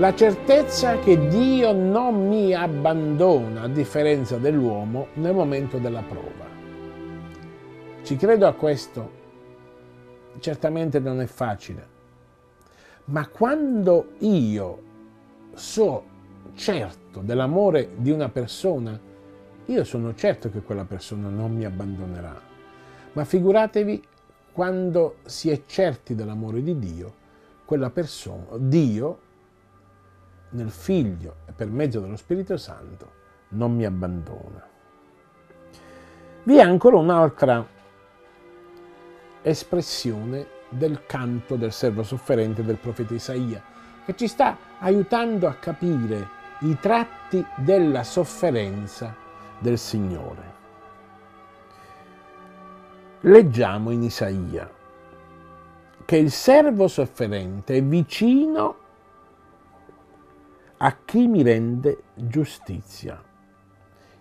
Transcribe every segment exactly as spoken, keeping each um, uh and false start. La certezza che Dio non mi abbandona, a differenza dell'uomo, nel momento della prova. Ci credo a questo? Certamente non è facile, ma quando io so certo dell'amore di una persona, io sono certo che quella persona non mi abbandonerà. Ma figuratevi quando si è certi dell'amore di Dio, quella persona, Dio, nel Figlio e per mezzo dello Spirito Santo, non mi abbandona. Vi è ancora un'altra espressione del canto del servo sofferente del profeta Isaia, che ci sta aiutando a capire i tratti della sofferenza del Signore. Leggiamo in Isaia che il servo sofferente è vicino a chi mi rende giustizia.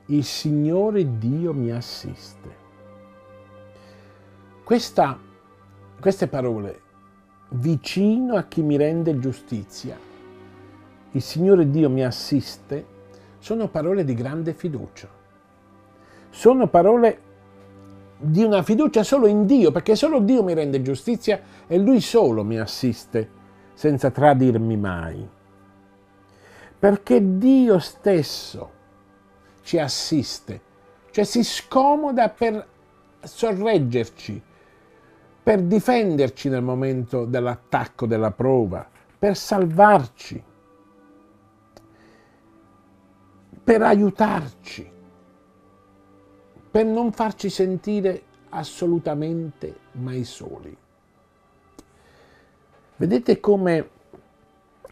Il Signore Dio mi assiste. Questa, queste parole, vicino a chi mi rende giustizia, il Signore Dio mi assiste, sono parole di grande fiducia. Sono parole di una fiducia solo in Dio, perché solo Dio mi rende giustizia e Lui solo mi assiste, senza tradirmi mai. Perché Dio stesso ci assiste, cioè si scomoda per sorreggerci, per difenderci nel momento dell'attacco, della prova, per salvarci, per aiutarci, per non farci sentire assolutamente mai soli. Vedete come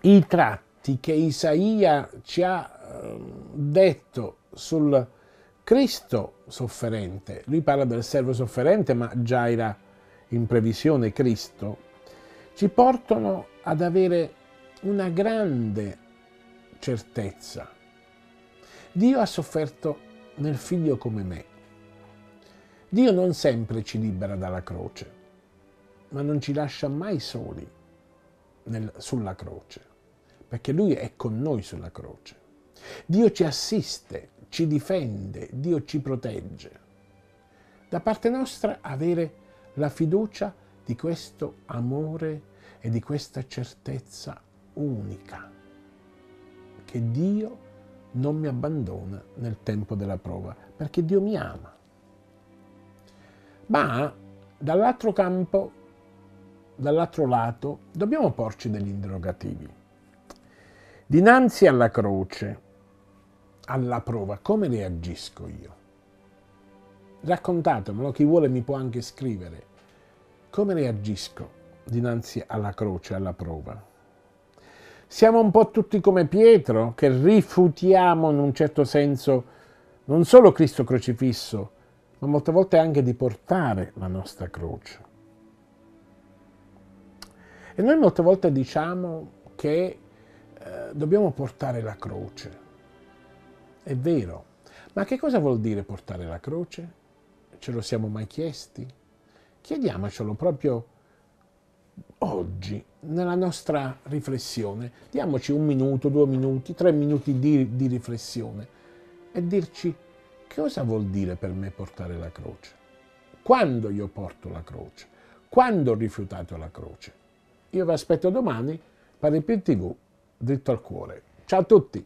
i tratti che Isaia ci ha detto sul Cristo sofferente, lui parla del servo sofferente ma già era in previsione Cristo, ci portano ad avere una grande certezza. Dio ha sofferto nel Figlio come me. Dio non sempre ci libera dalla croce, ma non ci lascia mai soli nel, sulla croce. Perché Lui è con noi sulla croce. Dio ci assiste, ci difende, Dio ci protegge. Da parte nostra avere la fiducia di questo amore e di questa certezza unica, che Dio non mi abbandona nel tempo della prova, perché Dio mi ama. Ma dall'altro campo, dall'altro lato, dobbiamo porci degli interrogativi. Dinanzi alla croce, alla prova, come reagisco io? Raccontatemelo, chi vuole mi può anche scrivere. Come reagisco dinanzi alla croce, alla prova? Siamo un po' tutti come Pietro, che rifiutiamo in un certo senso non solo Cristo crocifisso, ma molte volte anche di portare la nostra croce. E noi molte volte diciamo che dobbiamo portare la croce. È vero, ma che cosa vuol dire portare la croce? Ce lo siamo mai chiesti? Chiediamocelo proprio oggi, nella nostra riflessione. Diamoci un minuto, due minuti, tre minuti di, di riflessione e dirci che cosa vuol dire per me portare la croce? Quando io porto la croce? Quando ho rifiutato la croce? Io vi aspetto domani, Padre Pio tivù, Dritto al Cuore. Ciao a tutti!